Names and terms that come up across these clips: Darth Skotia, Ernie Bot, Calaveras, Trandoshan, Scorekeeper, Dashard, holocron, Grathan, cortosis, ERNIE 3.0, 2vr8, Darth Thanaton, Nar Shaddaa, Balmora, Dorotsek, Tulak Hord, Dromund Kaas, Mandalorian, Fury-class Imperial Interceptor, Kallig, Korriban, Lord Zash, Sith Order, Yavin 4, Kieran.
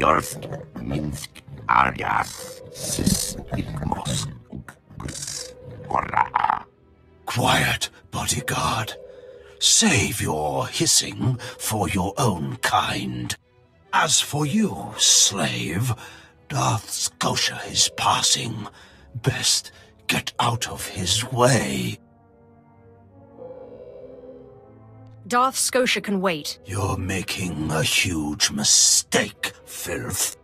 Yorsk, Minsk, Arias, Sisnikmos, Gora. Quiet, bodyguard. Save your hissing for your own kind. As for you, slave, Darth Skotia is passing. Best get out of his way. Darth Skotia can wait. You're making a huge mistake, filth.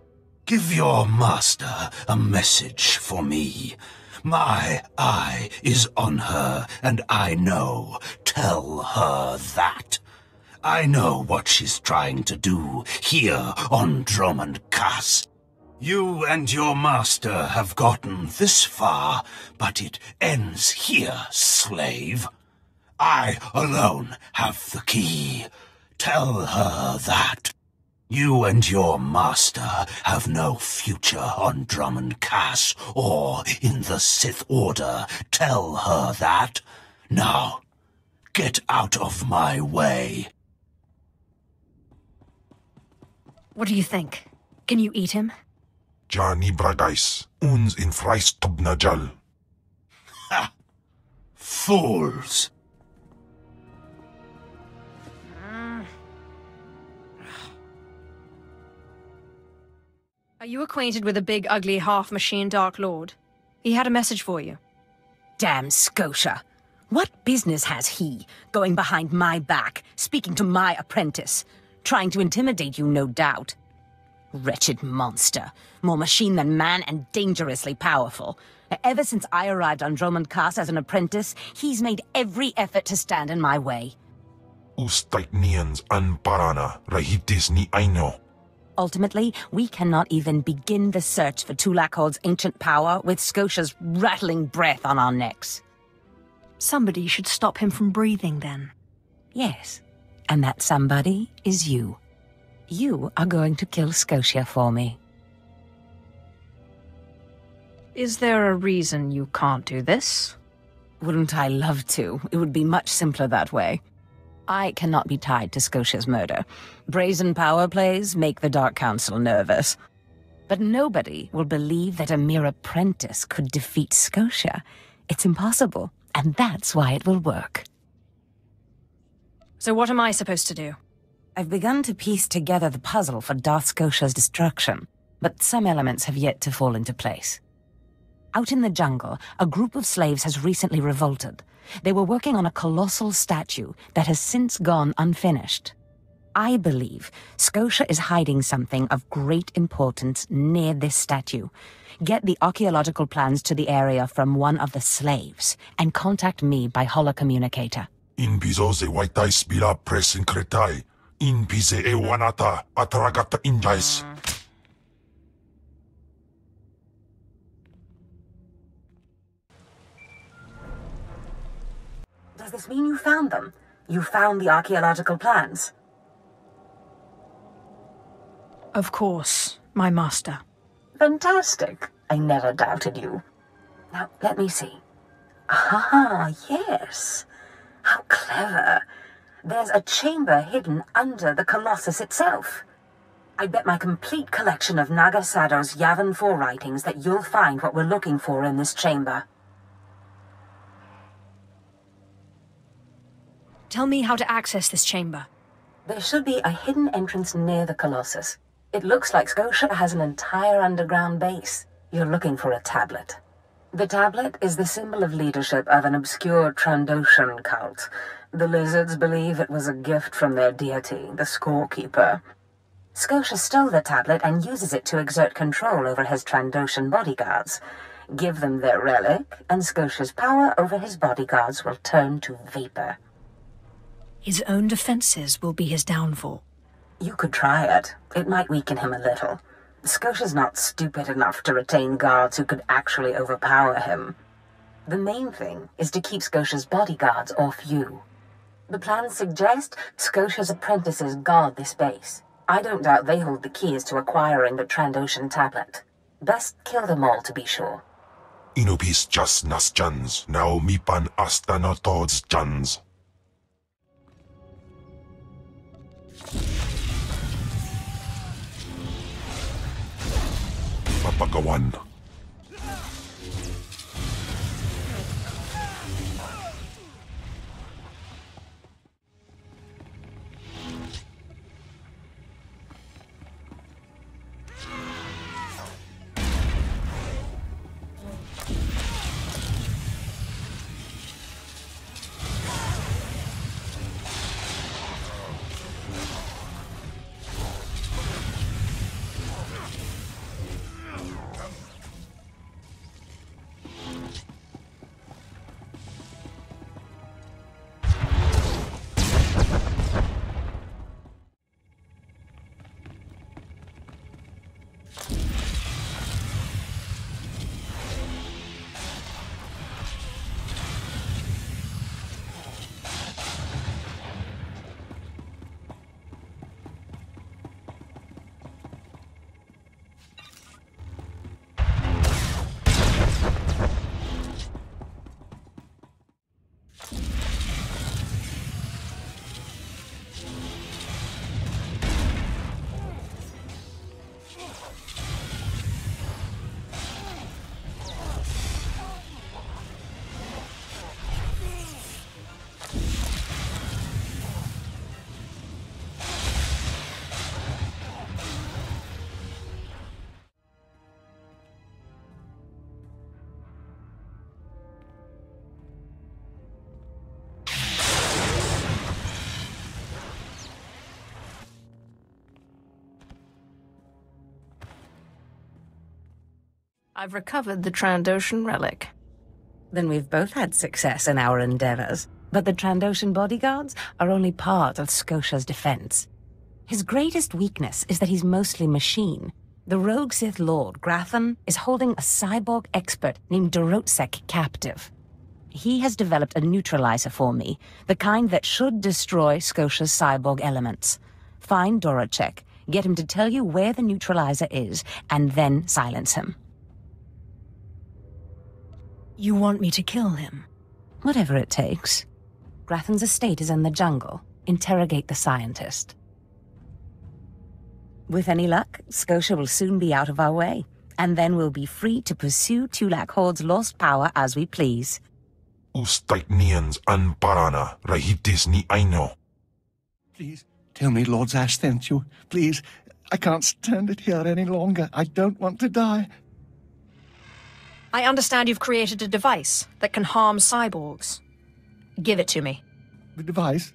Give your master a message for me. My eye is on her, and I know. Tell her that. I know what she's trying to do here on Dromund Kaas. You and your master have gotten this far, but it ends here, slave. I alone have the key. Tell her that. You and your master have no future on Dromund Kaas or in the Sith Order. Tell her that. Now, get out of my way. What do you think? Can you eat him? Jani Bragais, uns in Freistubnajal. Ha! Fools! Are you acquainted with a big, ugly, half-machine Dark Lord? He had a message for you. Damn Skotia. What business has he, going behind my back, speaking to my apprentice? Trying to intimidate you, no doubt. Wretched monster, more machine than man and dangerously powerful. Ever since I arrived on Dromund Kaas as an apprentice, he's made every effort to stand in my way. Ustaitnians an Parana, Rahitis ni Aino. Ultimately, we cannot even begin the search for Tulak Hord's ancient power with Skotia's rattling breath on our necks. Somebody should stop him from breathing, then. Yes, and that somebody is you. You are going to kill Skotia for me. Is there a reason you can't do this? Wouldn't I love to? It would be much simpler that way. I cannot be tied to Skotia's murder. Brazen power plays make the Dark Council nervous. But nobody will believe that a mere apprentice could defeat Skotia. It's impossible, and that's why it will work. So what am I supposed to do? I've begun to piece together the puzzle for Darth Skotia's destruction, but some elements have yet to fall into place. Out in the jungle, a group of slaves has recently revolted. They were working on a colossal statue that has since gone unfinished. I believe Skotia is hiding something of great importance near this statue. Get the archaeological plans to the area from one of the slaves, and contact me by holocommunicator. In bizose waitai spila presin kretai. In pise e wanata ataragata injais. Does this mean you found them? You found the archaeological plans? Of course, my master. Fantastic. I never doubted you. Now, let me see. Ah, yes. How clever. There's a chamber hidden under the Colossus itself. I bet my complete collection of Nagasado's Yavin 4 writings that you'll find what we're looking for in this chamber. Tell me how to access this chamber. There should be a hidden entrance near the Colossus. It looks like Skotia has an entire underground base. You're looking for a tablet. The tablet is the symbol of leadership of an obscure Trandoshan cult. The lizards believe it was a gift from their deity, the Scorekeeper. Skotia stole the tablet and uses it to exert control over his Trandoshan bodyguards. Give them their relic, and Skotia's power over his bodyguards will turn to vapor. His own defenses will be his downfall. You could try it. It might weaken him a little. Skotia's not stupid enough to retain guards who could actually overpower him. The main thing is to keep Skotia's bodyguards off you. The plans suggest Skotia's apprentices guard this base. I don't doubt they hold the keys to acquiring the Trandoshan tablet. Best kill them all to be sure. Inupis jas nas jans, naomi pan astanatods jans. Pagkawan. I've recovered the Trandoshan relic. Then we've both had success in our endeavors. But the Trandoshan bodyguards are only part of Skotia's defense. His greatest weakness is that he's mostly machine. The rogue Sith Lord, Grathan, is holding a cyborg expert named Dorotsek captive. He has developed a neutralizer for me, the kind that should destroy Skotia's cyborg elements. Find Dorotsek, get him to tell you where the neutralizer is, and then silence him. You want me to kill him? Whatever it takes. Grathan's estate is in the jungle. Interrogate the scientist. With any luck, Skotia will soon be out of our way, and then we'll be free to pursue Tulak Hord's lost power as we please. Ustaiknians anparana rahitis ni aino. Please, tell me Lord Zash sent you. Please, I can't stand it here any longer. I don't want to die. I understand you've created a device that can harm cyborgs. Give it to me. The device?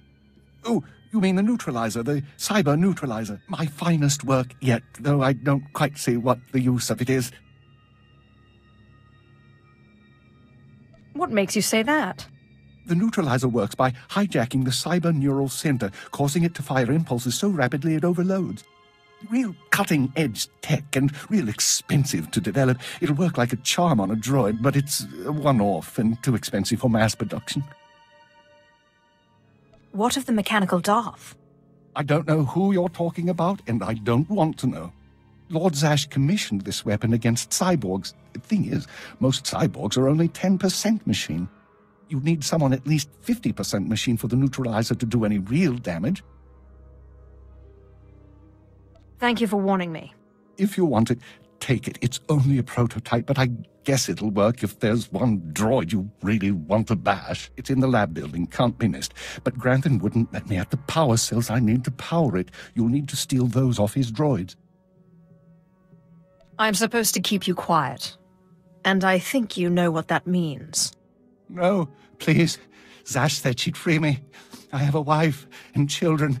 Oh, you mean the neutralizer, the cyber neutralizer. My finest work yet, though I don't quite see what the use of it is. What makes you say that? The neutralizer works by hijacking the cyber neural center, causing it to fire impulses so rapidly it overloads. Real cutting-edge tech and real expensive to develop. It'll work like a charm on a droid, but it's a one-off and too expensive for mass production. What of the mechanical Darth? I don't know who you're talking about, and I don't want to know. Lord Zash commissioned this weapon against cyborgs. The thing is, most cyborgs are only 10% machine. You need someone at least 50% machine for the neutralizer to do any real damage. Thank you for warning me. If you want it, take it. It's only a prototype, but I guess it'll work if there's one droid you really want to bash. It's in the lab building, can't be missed. But Grathan wouldn't let me have the power cells I need to power it. You'll need to steal those off his droids. I'm supposed to keep you quiet. And I think you know what that means. No, please. Zash said she'd free me. I have a wife and children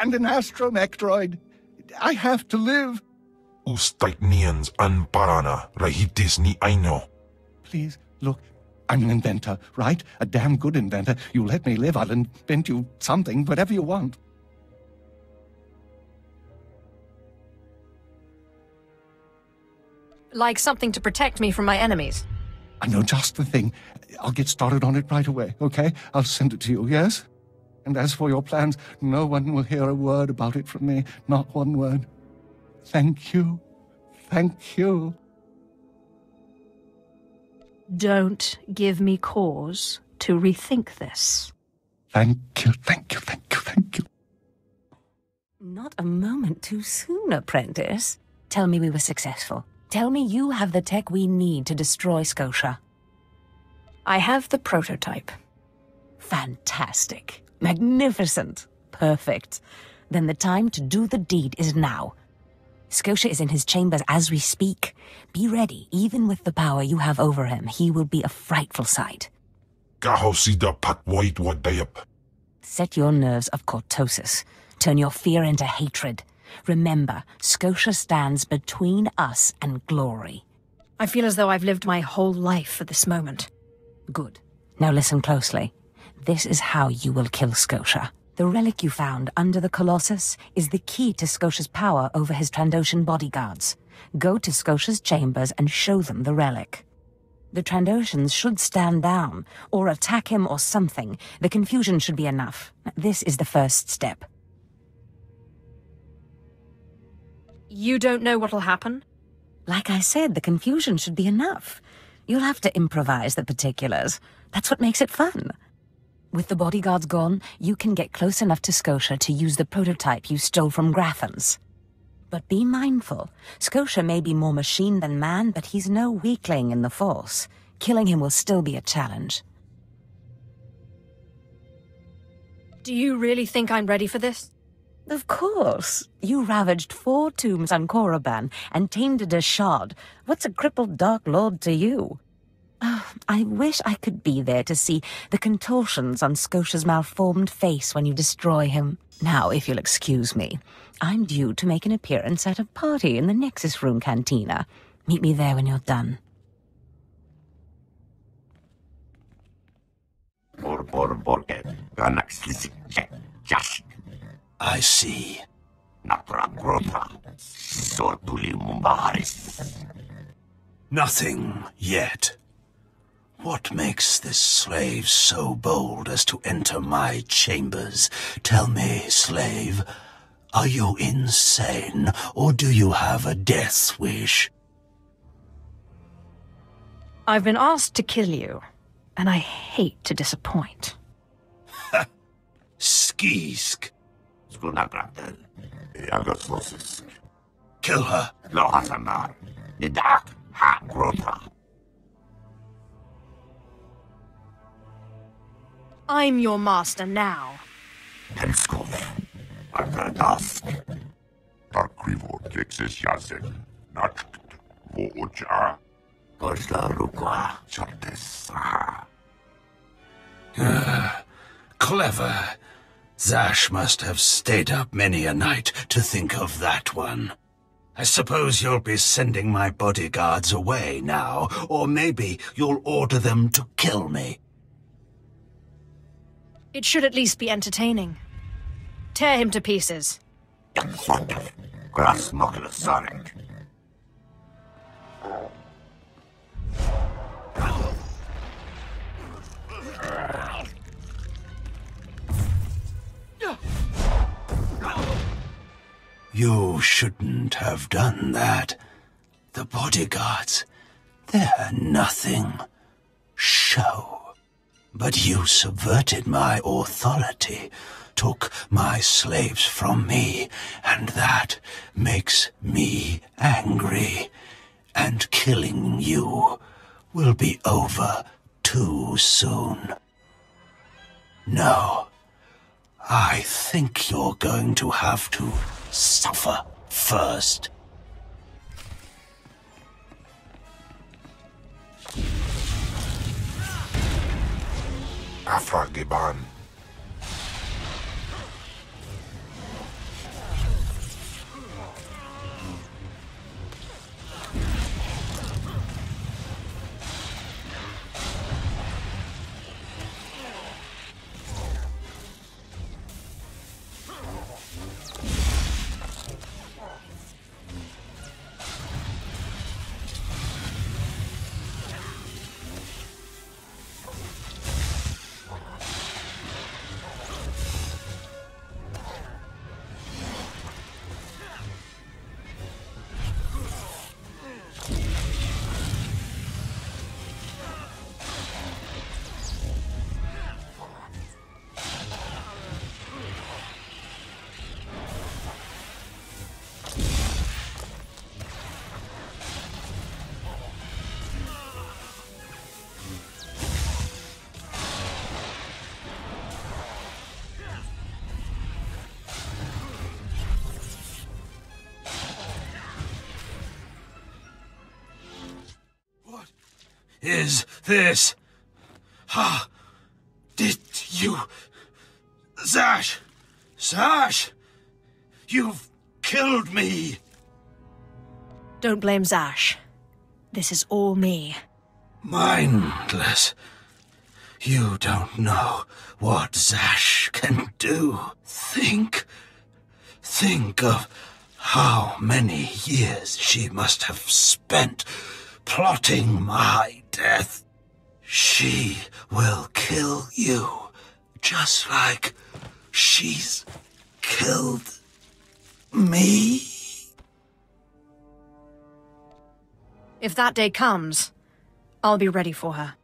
and an astromech droid. I have to live. Ustaiknians anparana rahitis ni aino. Please, look, I'm an inventor, right? A damn good inventor. You let me live, I'll invent you something, whatever you want. Like something to protect me from my enemies. I know just the thing. I'll get started on it right away, okay? I'll send it to you, yes? And as for your plans, no one will hear a word about it from me. Not one word. Thank you. Thank you. Don't give me cause to rethink this. Thank you, thank you, thank you, thank you. Not a moment too soon, apprentice. Tell me we were successful. Tell me you have the tech we need to destroy Skotia. I have the prototype. Fantastic. Magnificent. Perfect. Then the time to do the deed is now. Skotia is in his chambers as we speak. Be ready. Even with the power you have over him, he will be a frightful sight. Set your nerves of cortosis. Turn your fear into hatred. Remember, Skotia stands between us and glory. I feel as though I've lived my whole life for this moment. Good. Now listen closely. This is how you will kill Skotia. The relic you found under the Colossus is the key to Skotia's power over his Trandoshan bodyguards. Go to Skotia's chambers and show them the relic. The Trandoshans should stand down, or attack him or something. The confusion should be enough. This is the first step. You don't know what'll happen? Like I said, the confusion should be enough. You'll have to improvise the particulars. That's what makes it fun. With the bodyguards gone, you can get close enough to Skotia to use the prototype you stole from Graffin's. But be mindful. Skotia may be more machine than man, but he's no weakling in the Force. Killing him will still be a challenge. Do you really think I'm ready for this? Of course. You ravaged 4 tombs on Korriban and tamed a Dashard. What's a crippled Dark Lord to you? Oh, I wish I could be there to see the contortions on Skotia's malformed face when you destroy him. Now, if you'll excuse me, I'm due to make an appearance at a party in the Nexus Room Cantina. Meet me there when you're done. I see. Nothing yet. What makes this slave so bold as to enter my chambers? Tell me, slave, are you insane, or do you have a death wish? I've been asked to kill you, and I hate to disappoint. Ha! Skeesk. Kill her. I'm your master now. Clever. Zash must have stayed up many a night to think of that one. I suppose you'll be sending my bodyguards away now, or maybe you'll order them to kill me. It should at least be entertaining. Tear him to pieces. You shouldn't have done that. The bodyguards, they're nothing. Show. But you subverted my authority, took my slaves from me, and that makes me angry. And killing you will be over too soon. No, I think you're going to have to suffer first. is this? Ha! Did you... Zash! Zash! You've killed me! Don't blame Zash. This is all me. Mindless. You don't know what Zash can do. Think of how many years she must have spent plotting my death. She will kill you, just like she's killed me. If that day comes, I'll be ready for her.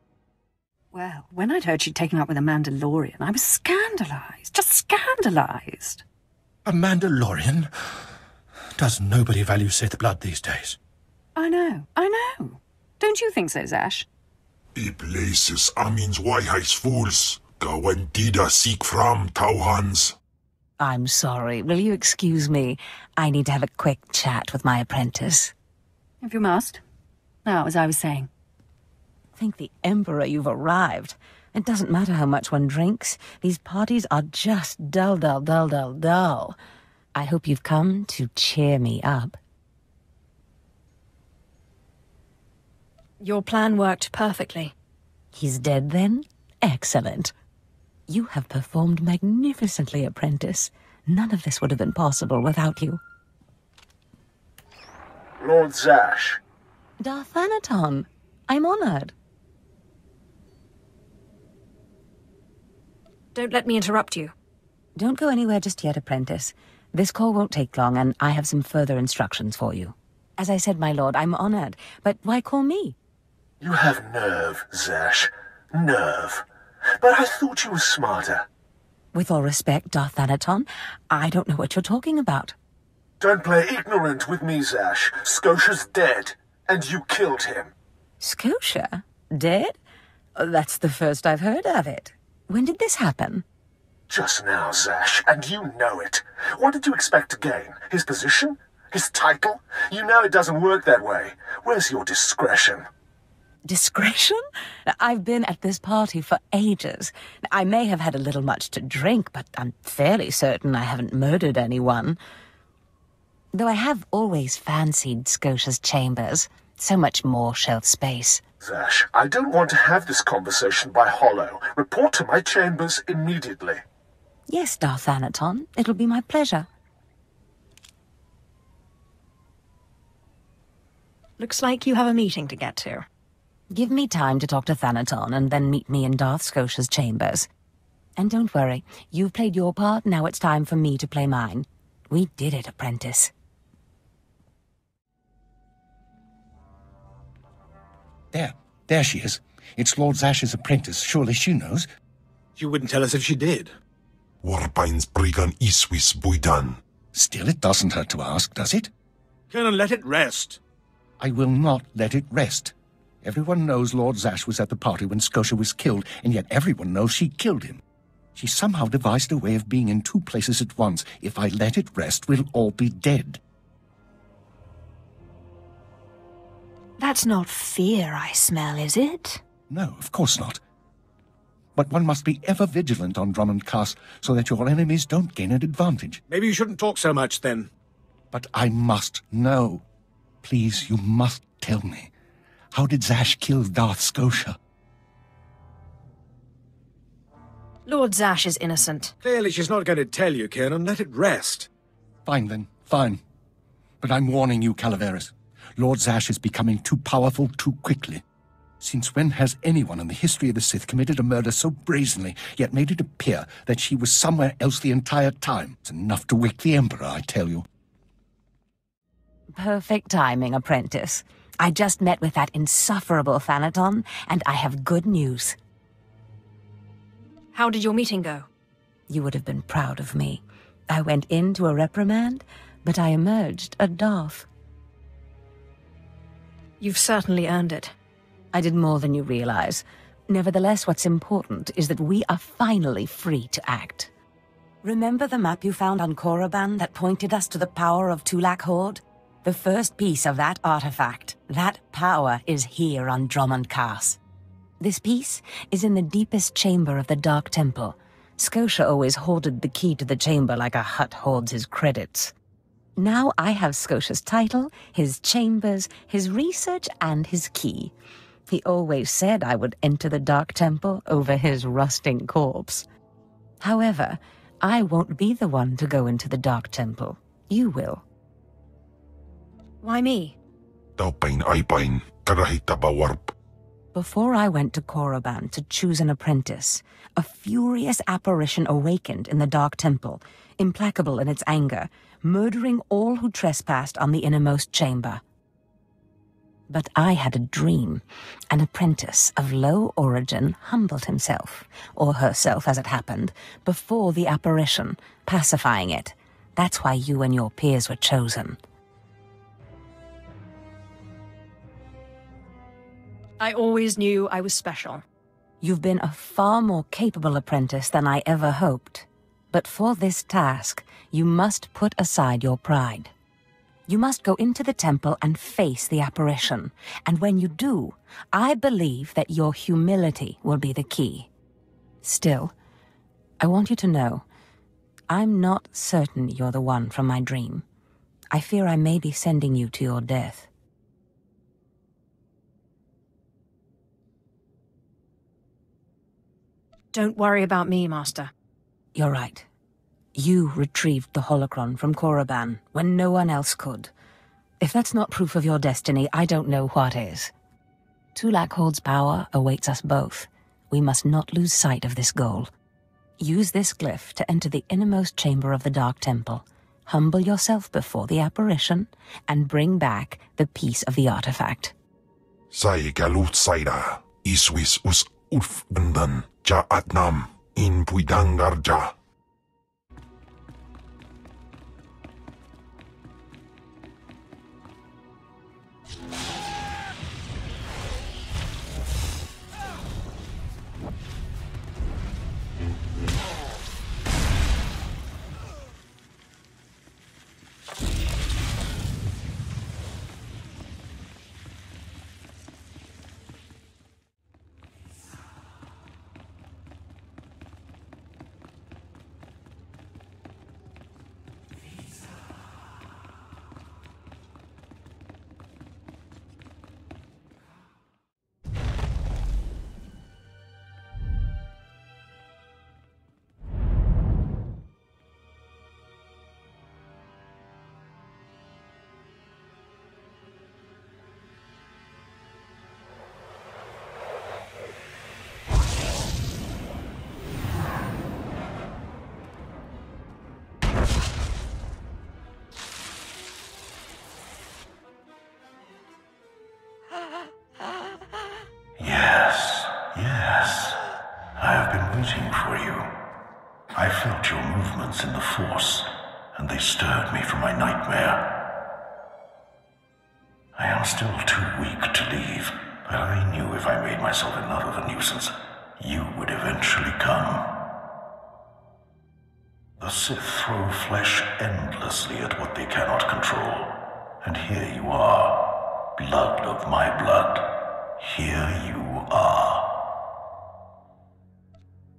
Well, when I'd heard she'd taken up with a Mandalorian, I was scandalized. Just scandalized. A Mandalorian? Does nobody value Sith blood these days? I know. Don't you think so, Zash? E places Amin's wise fools. Gawendida seek from Tauhans. I'm sorry. Will you excuse me? I need to have a quick chat with my apprentice. If you must. Now, as I was saying. Thank the Emperor you've arrived. It doesn't matter how much one drinks. These parties are just dull. I hope you've come to cheer me up. Your plan worked perfectly. He's dead then? Excellent. You have performed magnificently, apprentice. None of this would have been possible without you. Lord Zash. Darth Thanaton. I'm honored. Don't let me interrupt you. Don't go anywhere just yet, apprentice. This call won't take long, and I have some further instructions for you. As I said, my lord, I'm honored, but why call me? You have nerve, Zash. Nerve. But I thought you were smarter. With all respect, Darth Thanaton, I don't know what you're talking about. Don't play ignorant with me, Zash. Scotia's dead, and you killed him. Skotia? Dead? That's the first I've heard of it. When did this happen? Just now, Zash, and you know it. What did you expect to gain? His position? His title? You know it doesn't work that way. Where's your discretion? Discretion? I've been at this party for ages. I may have had a little much to drink, but I'm fairly certain I haven't murdered anyone. Though I have always fancied Scotia's chambers. So much more shelf space. Zash, I don't want to have this conversation by hollow. Report to my chambers immediately. Yes, Darth Thanaton. It'll be my pleasure. Looks like you have a meeting to get to. Give me time to talk to Thanaton and then meet me in Darth Skotia's chambers. And don't worry, you've played your part, now it's time for me to play mine. We did it, apprentice. There she is. It's Lord Zash's apprentice. Surely she knows. You wouldn't tell us if she did. Still, it doesn't hurt to ask, does it? Colonel, let it rest. I will not let it rest. Everyone knows Lord Zash was at the party when Skotia was killed, and yet everyone knows she killed him. She somehow devised a way of being in two places at once. If I let it rest, we'll all be dead. That's not fear I smell, is it? No, of course not. But one must be ever vigilant on Dromund Kaas so that your enemies don't gain an advantage. Maybe you shouldn't talk so much, then. But I must know. Please, you must tell me. How did Zash kill Darth Skotia? Lord Zash is innocent. Clearly she's not going to tell you, Kieran. Let it rest. Fine, then. Fine. But I'm warning you, Calaveras. Lord Zash is becoming too powerful too quickly. Since when has anyone in the history of the Sith committed a murder so brazenly, yet made it appear that she was somewhere else the entire time? It's enough to wake the Emperor, I tell you. Perfect timing, apprentice. I just met with that insufferable Thanaton, and I have good news. How did your meeting go? You would have been proud of me. I went into a reprimand, but I emerged a Darth. You've certainly earned it. I did more than you realize. Nevertheless, what's important is that we are finally free to act. Remember the map you found on Korriban that pointed us to the power of Tulak Hord? The first piece of that artifact, that power, is here on Dromund Kaas. This piece is in the deepest chamber of the Dark Temple. Skotia always hoarded the key to the chamber like a hut hoards his credits. Now I have Skotia's title, his chambers, his research, and his key. He always said I would enter the Dark Temple over his rusting corpse. However, I won't be the one to go into the Dark Temple. You will. Why me? Before I went to Korriban to choose an apprentice, a furious apparition awakened in the Dark Temple, implacable in its anger, murdering all who trespassed on the innermost chamber. But I had a dream. An apprentice of low origin humbled himself, or herself as it happened, before the apparition, pacifying it. That's why you and your peers were chosen. I always knew I was special. You've been a far more capable apprentice than I ever hoped. But for this task, you must put aside your pride. You must go into the temple and face the apparition. And when you do, I believe that your humility will be the key. Still, I want you to know, I'm not certain you're the one from my dream. I fear I may be sending you to your death. Don't worry about me, Master. You're right. You retrieved the holocron from Korriban when no one else could. If that's not proof of your destiny, I don't know what is. Tulak Hord's power awaits us both. We must not lose sight of this goal. Use this glyph to enter the innermost chamber of the Dark Temple. Humble yourself before the apparition, and bring back the piece of the artifact.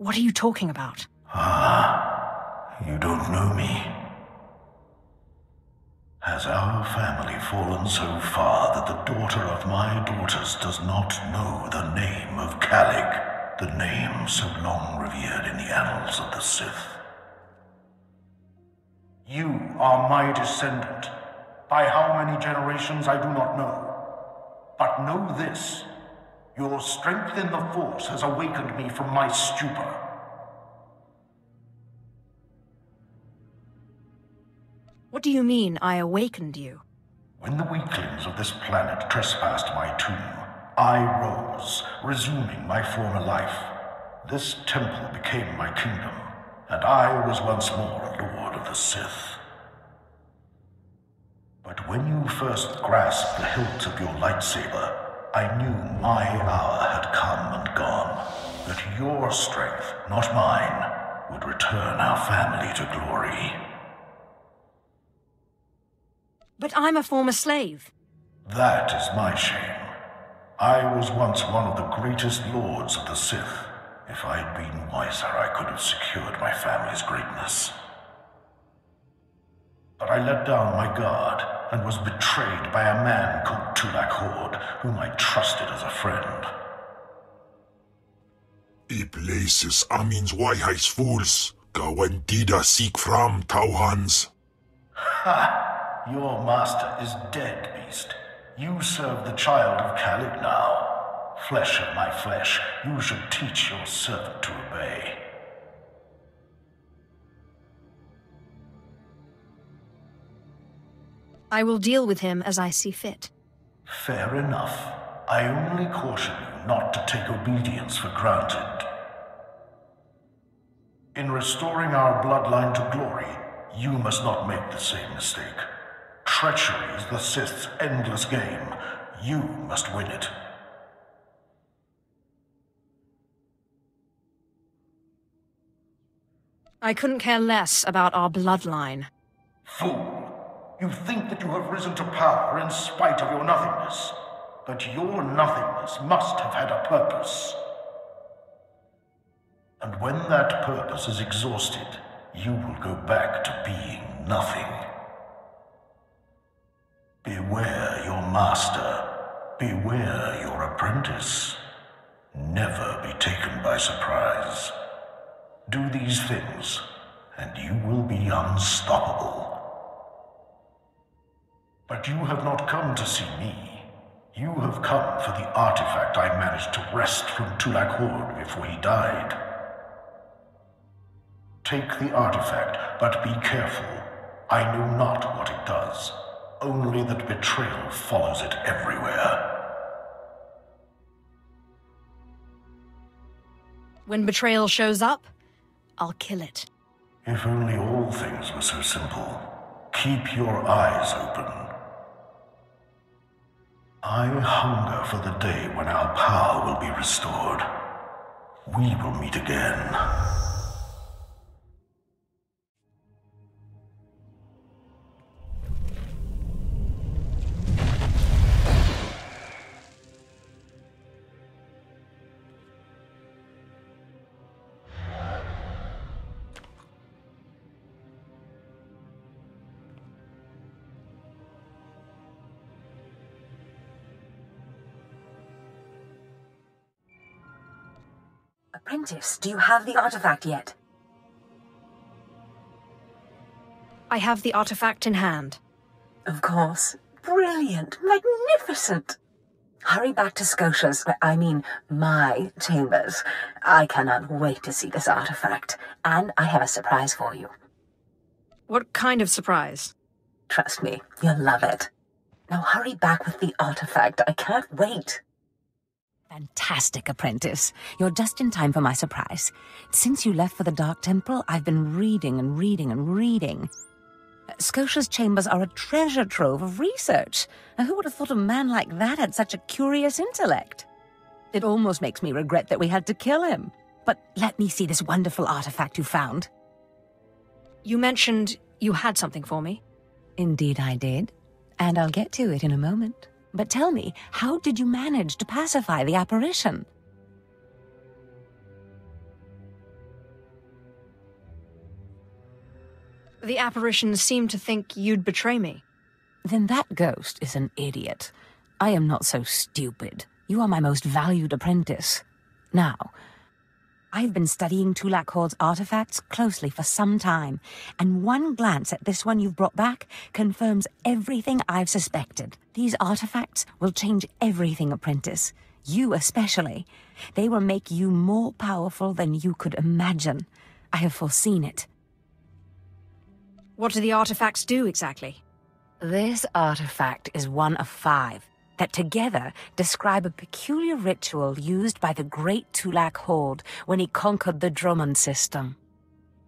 What are you talking about? You don't know me. Has our family fallen so far that the daughter of my daughters does not know the name of Kallig, the name so long revered in the annals of the Sith? You are my descendant. By how many generations I do not know. But know this. Your strength in the Force has awakened me from my stupor. What do you mean, I awakened you? When the weaklings of this planet trespassed my tomb, I rose, resuming my former life. This temple became my kingdom, and I was once more a Lord of the Sith. But when you first grasped the hilt of your lightsaber, I knew my hour had come and gone, that your strength, not mine, would return our family to glory. But I'm a former slave. That is my shame. I was once one of the greatest lords of the Sith. If I'd been wiser, I could have secured my family's greatness. But I let down my guard and was betrayed by a man called Tulak Hord, whom I trusted as a friend. I places amins whyheis fools, gawen dida seek from Tauhans. Ha! Your master is dead, beast. You serve the child of Kallig now. Flesh of my flesh, you should teach your servant to obey. I will deal with him as I see fit. Fair enough. I only caution you not to take obedience for granted. In restoring our bloodline to glory, you must not make the same mistake. Treachery is the Sith's endless game. You must win it. I couldn't care less about our bloodline. Fool! You think that you have risen to power in spite of your nothingness. But your nothingness must have had a purpose. And when that purpose is exhausted, you will go back to being nothing. Beware your master. Beware your apprentice. Never be taken by surprise. Do these things, and you will be unstoppable. But you have not come to see me. You have come for the artifact I managed to wrest from Tulak Hord before he died. Take the artifact, but be careful. I know not what it does. Only that betrayal follows it everywhere. When betrayal shows up, I'll kill it. If only all things were so simple. Keep your eyes open. I hunger for the day when our power will be restored. We will meet again. Apprentice, do you have the artifact yet? I have the artifact in hand. Of course. Brilliant. Magnificent. Hurry back to Skotia's, I mean, my chambers. I cannot wait to see this artifact, and I have a surprise for you. What kind of surprise? Trust me, you'll love it. Now hurry back with the artifact. I can't wait. Fantastic, apprentice. You're just in time for my surprise. Since you left for the Dark Temple, I've been reading and reading and reading. Skotia's chambers are a treasure trove of research. Now, who would have thought a man like that had such a curious intellect? It almost makes me regret that we had to kill him. But let me see this wonderful artifact you found. You mentioned you had something for me. Indeed I did. And I'll get to it in a moment. But tell me, how did you manage to pacify the apparition? The apparition seemed to think you'd betray me. Then that ghost is an idiot. I am not so stupid. You are my most valued apprentice. Now, I've been studying Tulak Hord's artifacts closely for some time, and one glance at this one you've brought back confirms everything I've suspected. These artifacts will change everything, apprentice. You especially. They will make you more powerful than you could imagine. I have foreseen it. What do the artifacts do exactly? This artifact is one of 5. That together describe a peculiar ritual used by the great Tulak Hord when he conquered the Dromund system.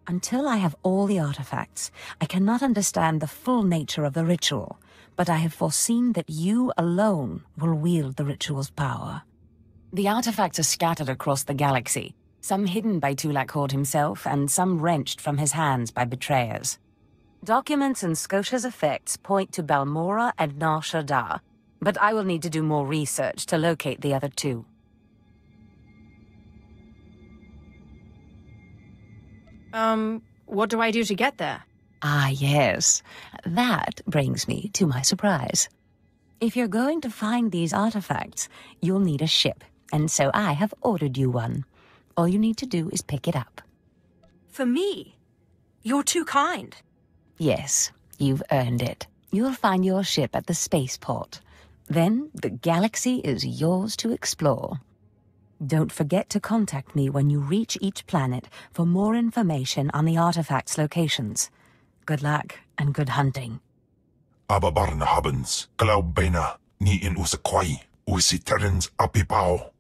Until I have all the artifacts, I cannot understand the full nature of the ritual, but I have foreseen that you alone will wield the ritual's power. The artifacts are scattered across the galaxy, some hidden by Tulak Hord himself and some wrenched from his hands by betrayers. Documents in Skotia's effects point to Balmora and Nar Shaddaa, but I will need to do more research to locate the other two. What do I do to get there? Ah, yes. That brings me to my surprise. If you're going to find these artifacts, you'll need a ship, and so I have ordered you one. All you need to do is pick it up. For me? You're too kind. Yes, you've earned it. You'll find your ship at the spaceport. Then the galaxy is yours to explore. Don't forget to contact me when you reach each planet for more information on the artifacts' locations. Good luck and good hunting. Ababarna habens, Klaubena, ni in usakwai, usiterens apipao.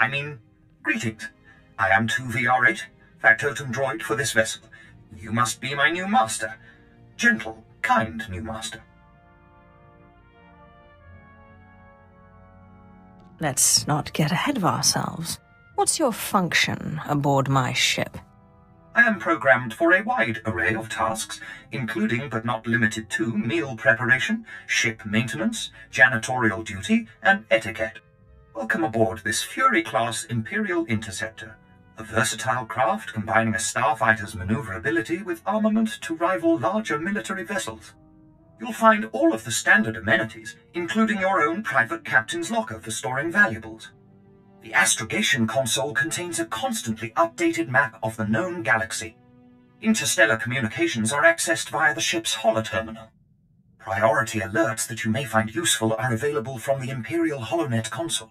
I mean, greetings. I am 2vr8, factotum droid for this vessel. You must be my new master. Gentle, kind new master. Let's not get ahead of ourselves. What's your function aboard my ship? I am programmed for a wide array of tasks, including but not limited to meal preparation, ship maintenance, janitorial duty, and etiquette. Welcome aboard this Fury-class Imperial Interceptor, a versatile craft combining a starfighter's maneuverability with armament to rival larger military vessels. You'll find all of the standard amenities, including your own private captain's locker for storing valuables. The astrogation console contains a constantly updated map of the known galaxy. Interstellar communications are accessed via the ship's holoterminal. Priority alerts that you may find useful are available from the Imperial Holonet console.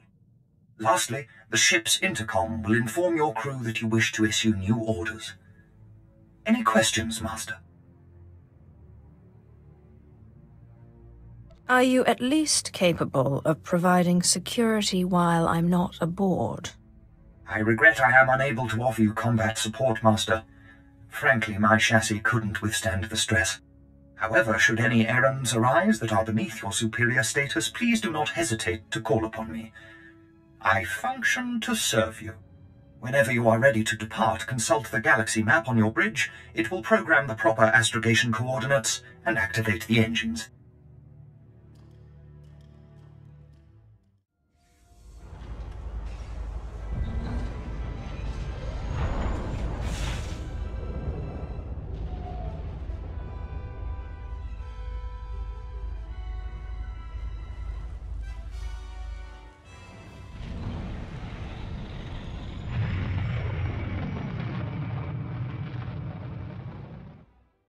Lastly, the ship's intercom will inform your crew that you wish to issue new orders. Any questions, Master? Are you at least capable of providing security while I'm not aboard? I regret I am unable to offer you combat support, Master. Frankly, my chassis couldn't withstand the stress. However, should any errands arise that are beneath your superior status, please do not hesitate to call upon me. I function to serve you. Whenever you are ready to depart, consult the galaxy map on your bridge. It will program the proper astrogation coordinates and activate the engines.